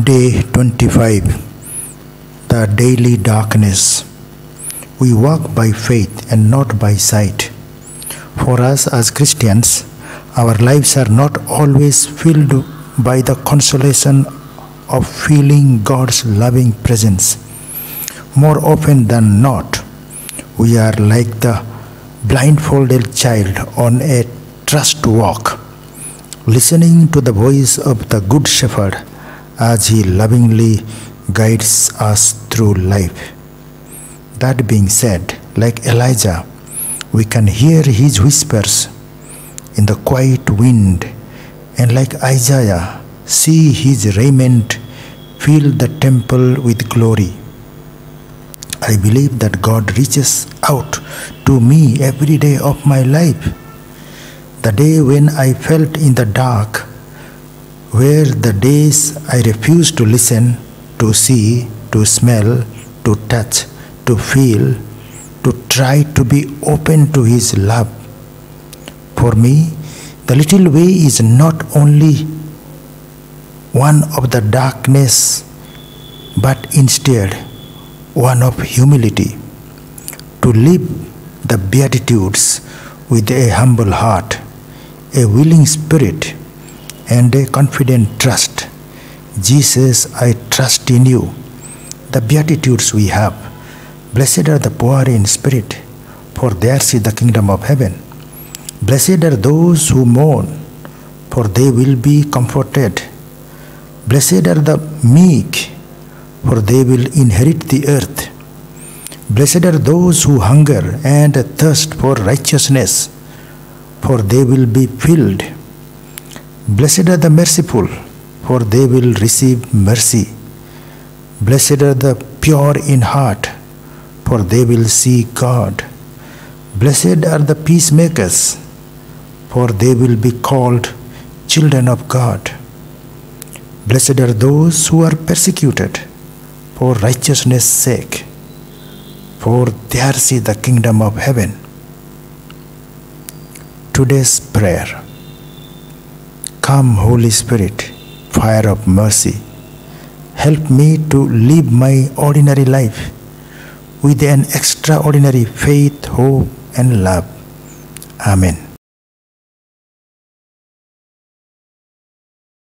Day 25, the daily darkness. We walk by faith and not by sight. For us as Christians, our lives are not always filled by the consolation of feeling God's loving presence. More often than not, we are like the blindfolded child on a trust walk, listening to the voice of the Good Shepherd as he lovingly guides us through life. That being said, like Elijah, we can hear his whispers in the quiet wind, and like Isaiah, see his raiment fill the temple with glory. I believe that God reaches out to me every day of my life. The day when I felt in the dark, where the days I refused to listen, to see, to smell, to touch, to feel, to try to be open to His love. For me, the little way is not only one of the darkness, but instead one of humility. To live the Beatitudes with a humble heart, a willing spirit, and a confident trust. Jesus, I trust in you. The Beatitudes we have. Blessed are the poor in spirit, for theirs is the kingdom of heaven. Blessed are those who mourn, for they will be comforted. Blessed are the meek, for they will inherit the earth. Blessed are those who hunger and thirst for righteousness, for they will be filled. Blessed are the merciful, for they will receive mercy. Blessed are the pure in heart, for they will see God. Blessed are the peacemakers, for they will be called children of God. Blessed are those who are persecuted for righteousness' sake, for theirs is the kingdom of heaven. Today's prayer. Come, Holy Spirit, fire of mercy, help me to live my ordinary life with an extraordinary faith, hope, and love. Amen.